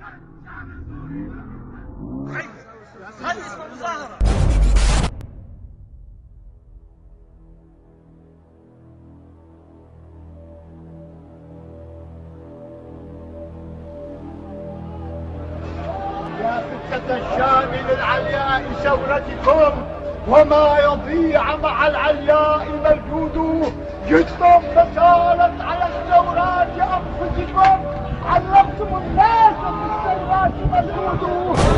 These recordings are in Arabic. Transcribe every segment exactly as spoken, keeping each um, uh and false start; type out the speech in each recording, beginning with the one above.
هذه اسمها مظاهرة. يا فتة الشام للعلياء ثورتكم، وما يضيع مع العلياء مجهود جدكم، فسالت على الثورات انفسكم، علمتم الناس بالثورات مجهود.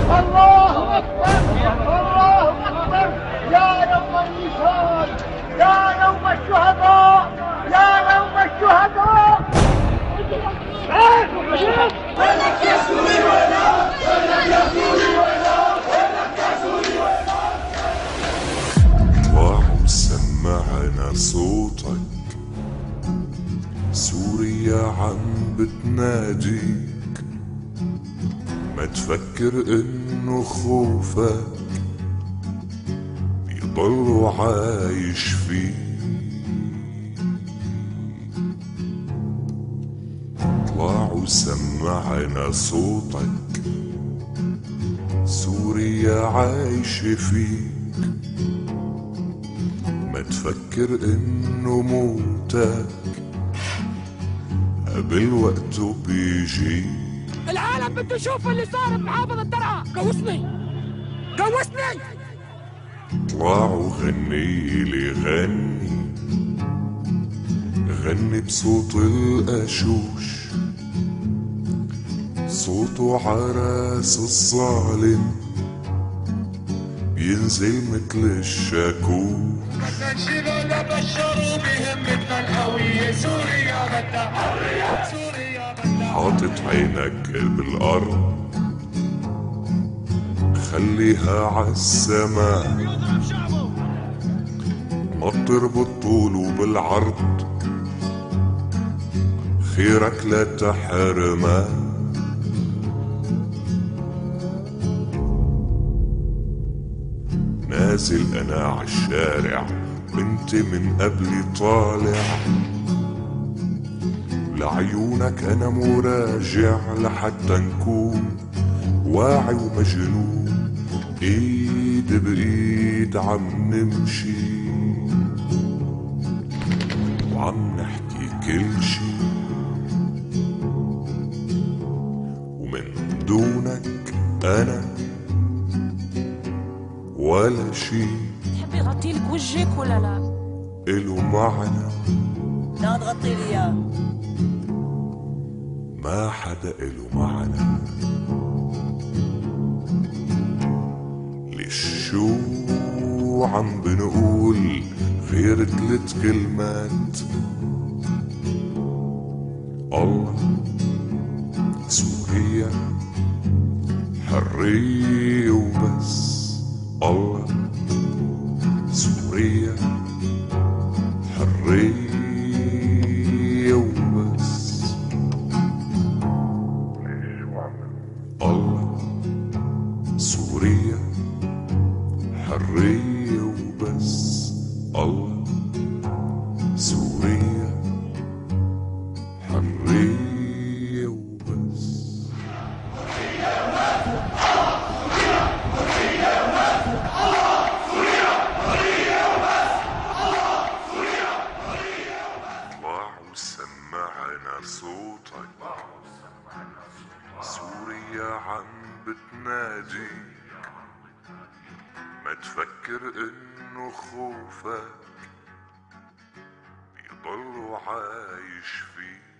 الله اكبر، الله اكبر، يا يوم النشاد، يا يوم الشهداء، يا يوم الشهداء. وينك يا سوري وينك، وينك يا سوري وينك، وينك يا سوري وينك. وهم سمعنا صوتك، سوريا عم بتناديك، ما تفكر انه خوفك بيضل عايش فيه. طلعوا سمعنا صوتك، سوريا عايشة فيك، ما تفكر انه موتك قبل وقته بيجي. العالم بده يشوف اللي صار بمحافظة درعا. كوسني كوسني. طلعوا غني لي غني، غني بصوت القشوش، صوته عراس الظالم بينزل مثل الشاكوش. بدنا نشيل ولا بشروا بهمتنا القوية، سوريا بدنا حرية، سوريا بدنا. حاطط عينك بالأرض، خليها عالسماء، مطر بالطول وبالعرض، خيرك لا تحرمه. نازل أنا عالشارع وانت من قبلي طالع، لعيونك أنا مراجع لحتى نكون واعي ومجنون، إيد بإيد عم نمشي وعم نحكي كل شي، ومن دونك أنا ولا شي. تحبي غطي لك وجهك ولا لا؟ إلو معنى. لا تغطي لي اياه. ما حدا إلو معنى. ليش شو عم بنقول غير ثلاث كلمات؟ الله، سوريا، حرية وبس. الله، سوريا، حرية وبس. الله، سوريا، حرية وبس. الله، سوريا، حرية. صوتك سوريا عم بتناديك، ما تفكر انه خوفك بيضل عايش فيك.